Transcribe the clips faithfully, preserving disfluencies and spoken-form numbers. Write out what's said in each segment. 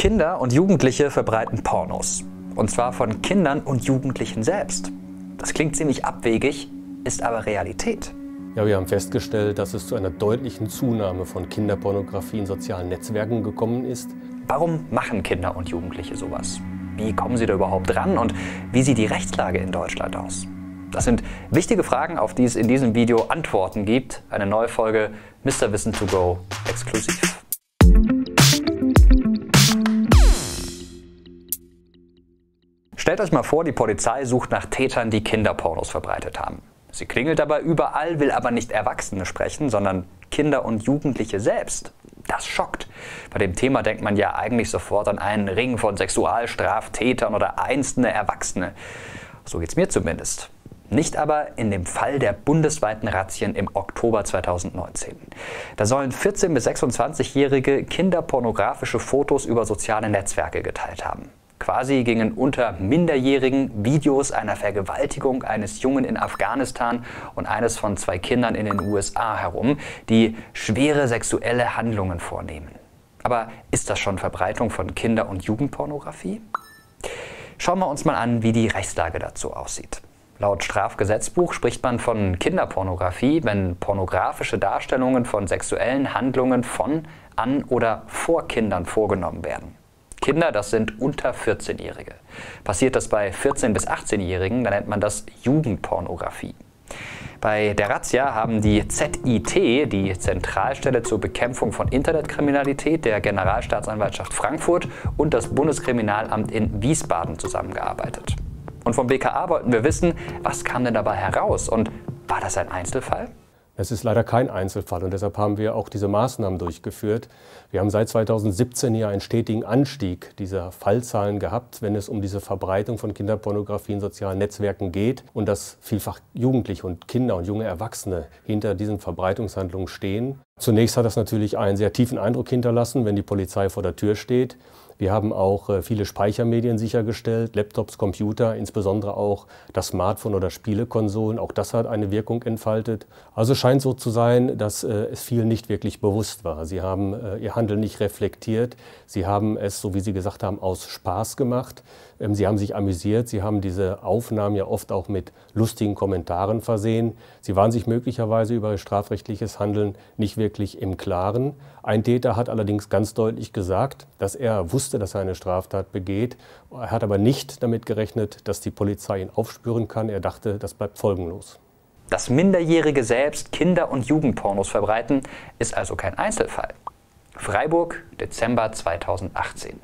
Kinder und Jugendliche verbreiten Pornos. Und zwar von Kindern und Jugendlichen selbst. Das klingt ziemlich abwegig, ist aber Realität. Ja, wir haben festgestellt, dass es zu einer deutlichen Zunahme von Kinderpornografie in sozialen Netzwerken gekommen ist. Warum machen Kinder und Jugendliche sowas? Wie kommen sie da überhaupt ran und wie sieht die Rechtslage in Deutschland aus? Das sind wichtige Fragen, auf die es in diesem Video Antworten gibt. Eine neue Folge Mister Wissen to go exklusiv. Stellt euch mal vor, die Polizei sucht nach Tätern, die Kinderpornos verbreitet haben. Sie klingelt dabei überall, will aber nicht Erwachsene sprechen, sondern Kinder und Jugendliche selbst. Das schockt. Bei dem Thema denkt man ja eigentlich sofort an einen Ring von Sexualstraftätern oder einzelne Erwachsene. So geht's mir zumindest. Nicht aber in dem Fall der bundesweiten Razzien im Oktober zweitausendneunzehn. Da sollen vierzehn- bis sechsundzwanzigjährige kinderpornografische Fotos über soziale Netzwerke geteilt haben. Quasi gingen unter Minderjährigen Videos einer Vergewaltigung eines Jungen in Afghanistan und eines von zwei Kindern in den U S A herum, die schwere sexuelle Handlungen vornehmen. Aber ist das schon Verbreitung von Kinder- und Jugendpornografie? Schauen wir uns mal an, wie die Rechtslage dazu aussieht. Laut Strafgesetzbuch spricht man von Kinderpornografie, wenn pornografische Darstellungen von sexuellen Handlungen von, an oder vor Kindern vorgenommen werden. Kinder, das sind unter vierzehnjährige. Passiert das bei vierzehn- bis achtzehnjährigen, dann nennt man das Jugendpornografie. Bei der Razzia haben die Z I T, die Zentralstelle zur Bekämpfung von Internetkriminalität der Generalstaatsanwaltschaft Frankfurt und das Bundeskriminalamt in Wiesbaden zusammengearbeitet. Und vom B K A wollten wir wissen, was kam denn dabei heraus und war das ein Einzelfall? Es ist leider kein Einzelfall und deshalb haben wir auch diese Maßnahmen durchgeführt. Wir haben seit zweitausendsiebzehn hier einen stetigen Anstieg dieser Fallzahlen gehabt, wenn es um diese Verbreitung von Kinderpornografie in sozialen Netzwerken geht und dass vielfach Jugendliche und Kinder und junge Erwachsene hinter diesen Verbreitungshandlungen stehen. Zunächst hat das natürlich einen sehr tiefen Eindruck hinterlassen, wenn die Polizei vor der Tür steht. Wir haben auch viele Speichermedien sichergestellt, Laptops, Computer, insbesondere auch das Smartphone oder Spielekonsolen. Auch das hat eine Wirkung entfaltet. Also scheint so zu sein, dass es vielen nicht wirklich bewusst war. Sie haben ihr Handeln nicht reflektiert. Sie haben es, so wie Sie gesagt haben, aus Spaß gemacht. Sie haben sich amüsiert. Sie haben diese Aufnahmen ja oft auch mit lustigen Kommentaren versehen. Sie waren sich möglicherweise über strafrechtliches Handeln nicht wirklich im Klaren. Ein Täter hat allerdings ganz deutlich gesagt, dass er wusste, dass er eine Straftat begeht. Er hat aber nicht damit gerechnet, dass die Polizei ihn aufspüren kann. Er dachte, das bleibt folgenlos. Dass Minderjährige selbst Kinder- und Jugendpornos verbreiten, ist also kein Einzelfall. Freiburg, Dezember zweitausendachtzehn.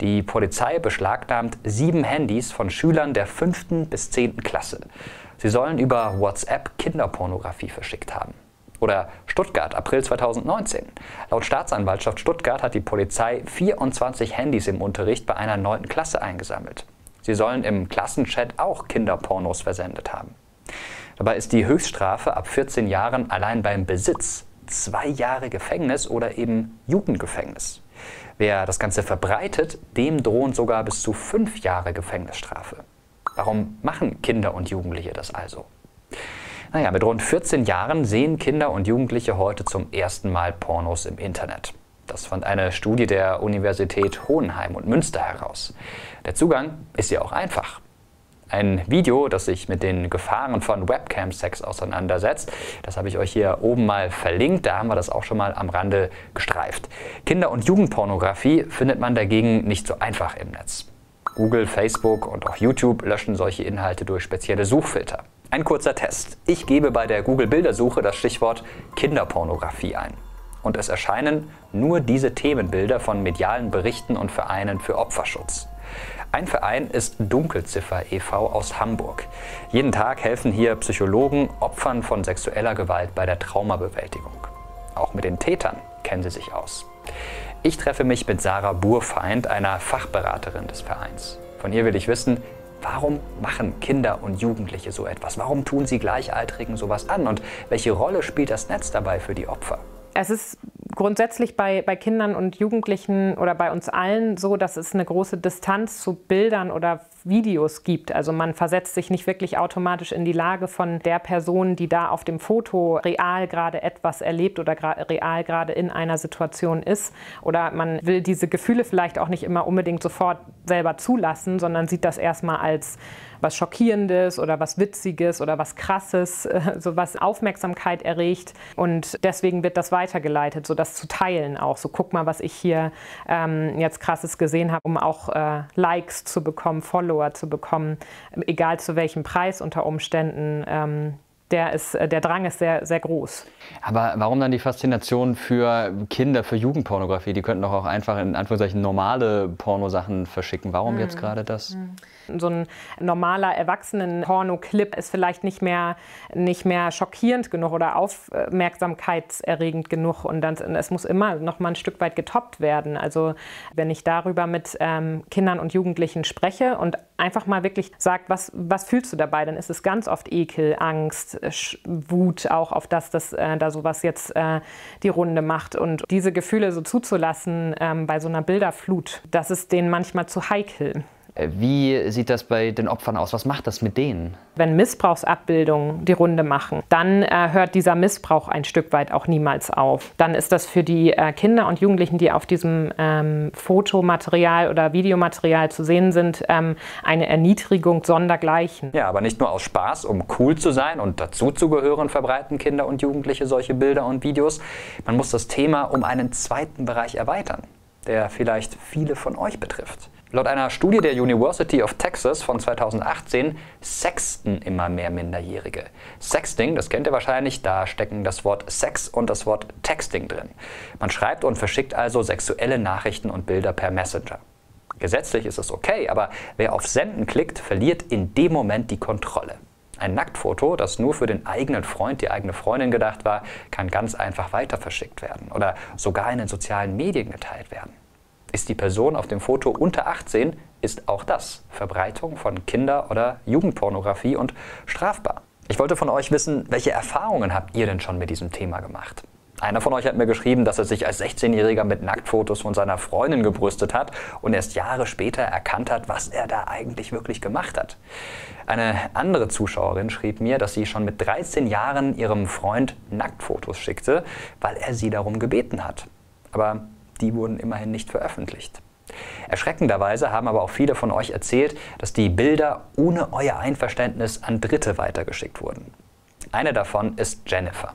Die Polizei beschlagnahmt sieben Handys von Schülern der fünften bis zehnten Klasse. Sie sollen über WhatsApp Kinderpornografie verschickt haben. Oder Stuttgart, April zweitausendneunzehn. Laut Staatsanwaltschaft Stuttgart hat die Polizei vierundzwanzig Handys im Unterricht bei einer neunten Klasse eingesammelt. Sie sollen im Klassenchat auch Kinderpornos versendet haben. Dabei ist die Höchststrafe ab vierzehn Jahren allein beim Besitz zwei Jahre Gefängnis oder eben Jugendgefängnis. Wer das Ganze verbreitet, dem drohen sogar bis zu fünf Jahre Gefängnisstrafe. Warum machen Kinder und Jugendliche das also? Naja, mit rund vierzehn Jahren sehen Kinder und Jugendliche heute zum ersten Mal Pornos im Internet. Das fand eine Studie der Universität Hohenheim und Münster heraus. Der Zugang ist ja auch einfach. Ein Video, das sich mit den Gefahren von Webcam-Sex auseinandersetzt, das habe ich euch hier oben mal verlinkt, da haben wir das auch schon mal am Rande gestreift. Kinder- und Jugendpornografie findet man dagegen nicht so einfach im Netz. Google, Facebook und auch YouTube löschen solche Inhalte durch spezielle Suchfilter. Ein kurzer Test. Ich gebe bei der Google-Bildersuche das Stichwort Kinderpornografie ein. Und es erscheinen nur diese Themenbilder von medialen Berichten und Vereinen für Opferschutz. Ein Verein ist Dunkelziffer e V aus Hamburg. Jeden Tag helfen hier Psychologen Opfern von sexueller Gewalt bei der Traumabewältigung. Auch mit den Tätern kennen sie sich aus. Ich treffe mich mit Sarah Burfeind, einer Fachberaterin des Vereins. Von ihr will ich wissen, warum machen Kinder und Jugendliche so etwas? Warum tun sie Gleichaltrigen sowas an? Und welche Rolle spielt das Netz dabei für die Opfer? Es ist grundsätzlich bei, bei Kindern und Jugendlichen oder bei uns allen so, dass es eine große Distanz zu Bildern oder Videos gibt. Also man versetzt sich nicht wirklich automatisch in die Lage von der Person, die da auf dem Foto real gerade etwas erlebt oder real gerade in einer Situation ist. Oder man will diese Gefühle vielleicht auch nicht immer unbedingt sofort selber zulassen, sondern sieht das erstmal als was Schockierendes oder was Witziges oder was Krasses, so was Aufmerksamkeit erregt. Und deswegen wird das weitergeleitet, so das zu teilen auch. So guck mal, was ich hier ähm, jetzt Krasses gesehen habe, um auch äh, Likes zu bekommen, Follower zu bekommen, egal zu welchem Preis unter Umständen. Ähm, Der, ist, der Drang ist sehr, sehr groß. Aber warum dann die Faszination für Kinder, für Jugendpornografie? Die könnten doch auch einfach in Anführungszeichen normale Pornosachen verschicken. Warum mhm. jetzt gerade das? Mhm. So ein normaler Erwachsenen-Porno-Clip ist vielleicht nicht mehr, nicht mehr schockierend genug oder aufmerksamkeitserregend genug. Und dann, es muss immer noch mal ein Stück weit getoppt werden. Also wenn ich darüber mit ähm, Kindern und Jugendlichen spreche und einfach mal wirklich sagt, was, was fühlst du dabei? Dann ist es ganz oft Ekel, Angst, Wut auch auf das, dass äh, da sowas jetzt äh, die Runde macht. Und diese Gefühle so zuzulassen ähm, bei so einer Bilderflut, das ist denen manchmal zu heikel. Wie sieht das bei den Opfern aus? Was macht das mit denen? Wenn Missbrauchsabbildungen die Runde machen, dann äh, hört dieser Missbrauch ein Stück weit auch niemals auf. Dann ist das für die äh, Kinder und Jugendlichen, die auf diesem ähm, Fotomaterial oder Videomaterial zu sehen sind, ähm, eine Erniedrigung sondergleichen. Ja, aber nicht nur aus Spaß, um cool zu sein und dazuzugehören, verbreiten Kinder und Jugendliche solche Bilder und Videos. Man muss das Thema um einen zweiten Bereich erweitern, der vielleicht viele von euch betrifft. Laut einer Studie der University of Texas von zweitausendachtzehn sexten immer mehr Minderjährige. Sexting, das kennt ihr wahrscheinlich, da stecken das Wort Sex und das Wort Texting drin. Man schreibt und verschickt also sexuelle Nachrichten und Bilder per Messenger. Gesetzlich ist es okay, aber wer auf Senden klickt, verliert in dem Moment die Kontrolle. Ein Nacktfoto, das nur für den eigenen Freund, die eigene Freundin gedacht war, kann ganz einfach weiter verschickt werden oder sogar in den sozialen Medien geteilt werden. Ist die Person auf dem Foto unter achtzehn, ist auch das Verbreitung von Kinder- oder Jugendpornografie und strafbar. Ich wollte von euch wissen, welche Erfahrungen habt ihr denn schon mit diesem Thema gemacht? Einer von euch hat mir geschrieben, dass er sich als sechzehnjähriger mit Nacktfotos von seiner Freundin gebrüstet hat und erst Jahre später erkannt hat, was er da eigentlich wirklich gemacht hat. Eine andere Zuschauerin schrieb mir, dass sie schon mit dreizehn Jahren ihrem Freund Nacktfotos schickte, weil er sie darum gebeten hat. Aber die wurden immerhin nicht veröffentlicht. Erschreckenderweise haben aber auch viele von euch erzählt, dass die Bilder ohne euer Einverständnis an Dritte weitergeschickt wurden. Eine davon ist Jennifer.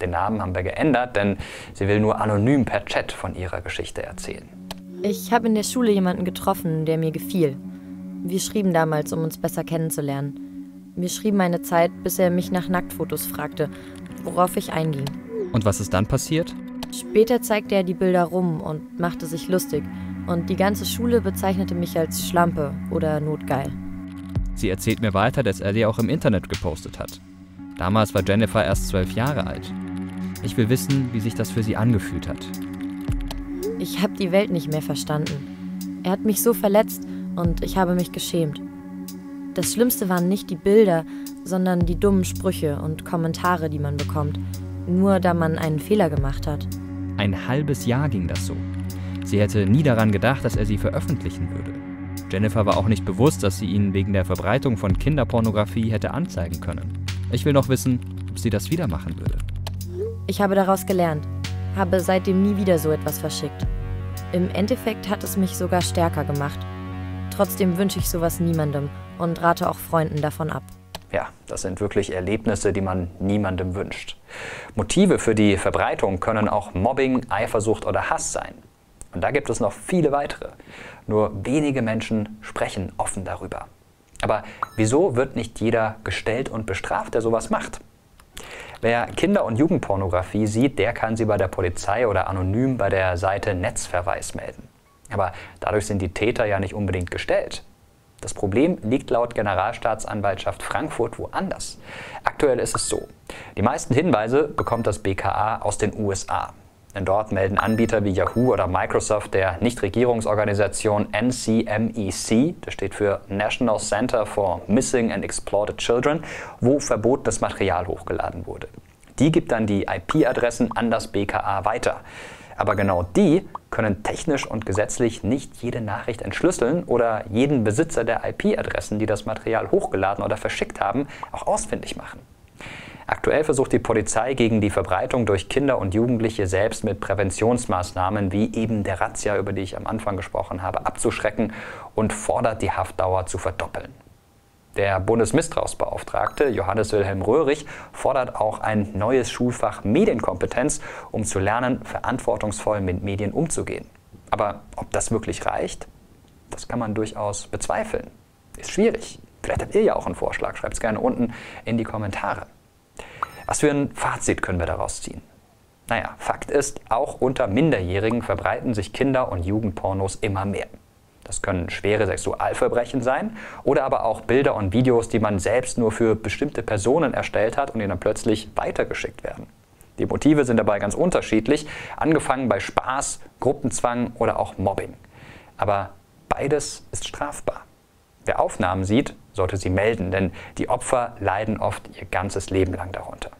Den Namen haben wir geändert, denn sie will nur anonym per Chat von ihrer Geschichte erzählen. Ich habe in der Schule jemanden getroffen, der mir gefiel. Wir schrieben damals, um uns besser kennenzulernen. Wir schrieben eine Zeit, bis er mich nach Nacktfotos fragte, worauf ich einging. Und was ist dann passiert? Später zeigte er die Bilder rum und machte sich lustig. Und die ganze Schule bezeichnete mich als Schlampe oder Notgeil. Sie erzählt mir weiter, dass er die auch im Internet gepostet hat. Damals war Jennifer erst zwölf Jahre alt. Ich will wissen, wie sich das für sie angefühlt hat. Ich habe die Welt nicht mehr verstanden. Er hat mich so verletzt und ich habe mich geschämt. Das Schlimmste waren nicht die Bilder, sondern die dummen Sprüche und Kommentare, die man bekommt. Nur da man einen Fehler gemacht hat. Ein halbes Jahr ging das so. Sie hätte nie daran gedacht, dass er sie veröffentlichen würde. Jennifer war auch nicht bewusst, dass sie ihn wegen der Verbreitung von Kinderpornografie hätte anzeigen können. Ich will noch wissen, ob sie das wieder machen würde. Ich habe daraus gelernt, habe seitdem nie wieder so etwas verschickt. Im Endeffekt hat es mich sogar stärker gemacht. Trotzdem wünsche ich sowas niemandem und rate auch Freunden davon ab. Ja, das sind wirklich Erlebnisse, die man niemandem wünscht. Motive für die Verbreitung können auch Mobbing, Eifersucht oder Hass sein. Und da gibt es noch viele weitere. Nur wenige Menschen sprechen offen darüber. Aber wieso wird nicht jeder gestellt und bestraft, der sowas macht? Wer Kinder- und Jugendpornografie sieht, der kann sie bei der Polizei oder anonym bei der Seite Netzverweis melden. Aber dadurch sind die Täter ja nicht unbedingt gestellt. Das Problem liegt laut Generalstaatsanwaltschaft Frankfurt woanders. Aktuell ist es so. Die meisten Hinweise bekommt das B K A aus den U S A. Denn dort melden Anbieter wie Yahoo oder Microsoft der Nichtregierungsorganisation N C M E C, das steht für National Center for Missing and Exploited Children, wo verbotenes Material hochgeladen wurde. Die gibt dann die I P-Adressen an das B K A weiter. Aber genau die können technisch und gesetzlich nicht jede Nachricht entschlüsseln oder jeden Besitzer der I P-Adressen, die das Material hochgeladen oder verschickt haben, auch ausfindig machen. Aktuell versucht die Polizei gegen die Verbreitung durch Kinder und Jugendliche selbst mit Präventionsmaßnahmen wie eben der Razzia, über die ich am Anfang gesprochen habe, abzuschrecken und fordert die Haftdauer zu verdoppeln. Der Bundesmisstrauensbeauftragte Johannes Wilhelm Rörig fordert auch ein neues Schulfach Medienkompetenz, um zu lernen, verantwortungsvoll mit Medien umzugehen. Aber ob das wirklich reicht, das kann man durchaus bezweifeln. Ist schwierig. Vielleicht habt ihr ja auch einen Vorschlag. Schreibt es gerne unten in die Kommentare. Was für ein Fazit können wir daraus ziehen? Naja, Fakt ist, auch unter Minderjährigen verbreiten sich Kinder- und Jugendpornos immer mehr. Das können schwere Sexualverbrechen sein oder aber auch Bilder und Videos, die man selbst nur für bestimmte Personen erstellt hat und die dann plötzlich weitergeschickt werden. Die Motive sind dabei ganz unterschiedlich, angefangen bei Spaß, Gruppenzwang oder auch Mobbing. Aber beides ist strafbar. Wer Aufnahmen sieht, sollte sie melden, denn die Opfer leiden oft ihr ganzes Leben lang darunter.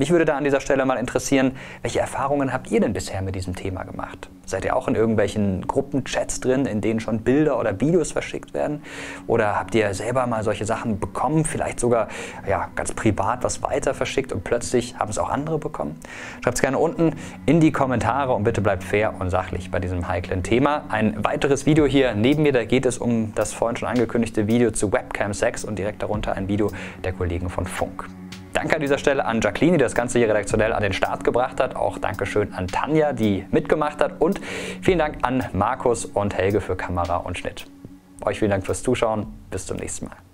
Mich würde da an dieser Stelle mal interessieren, welche Erfahrungen habt ihr denn bisher mit diesem Thema gemacht? Seid ihr auch in irgendwelchen Gruppenchats drin, in denen schon Bilder oder Videos verschickt werden? Oder habt ihr selber mal solche Sachen bekommen, vielleicht sogar ja, ganz privat was weiter verschickt und plötzlich haben es auch andere bekommen? Schreibt es gerne unten in die Kommentare und bitte bleibt fair und sachlich bei diesem heiklen Thema. Ein weiteres Video hier neben mir, da geht es um das vorhin schon angekündigte Video zu Webcam-Sex und direkt darunter ein Video der Kollegen von Funk. Danke an dieser Stelle an Jacqueline, die das Ganze hier redaktionell an den Start gebracht hat. Auch Dankeschön an Tanja, die mitgemacht hat. Und vielen Dank an Markus und Helge für Kamera und Schnitt. Euch vielen Dank fürs Zuschauen. Bis zum nächsten Mal.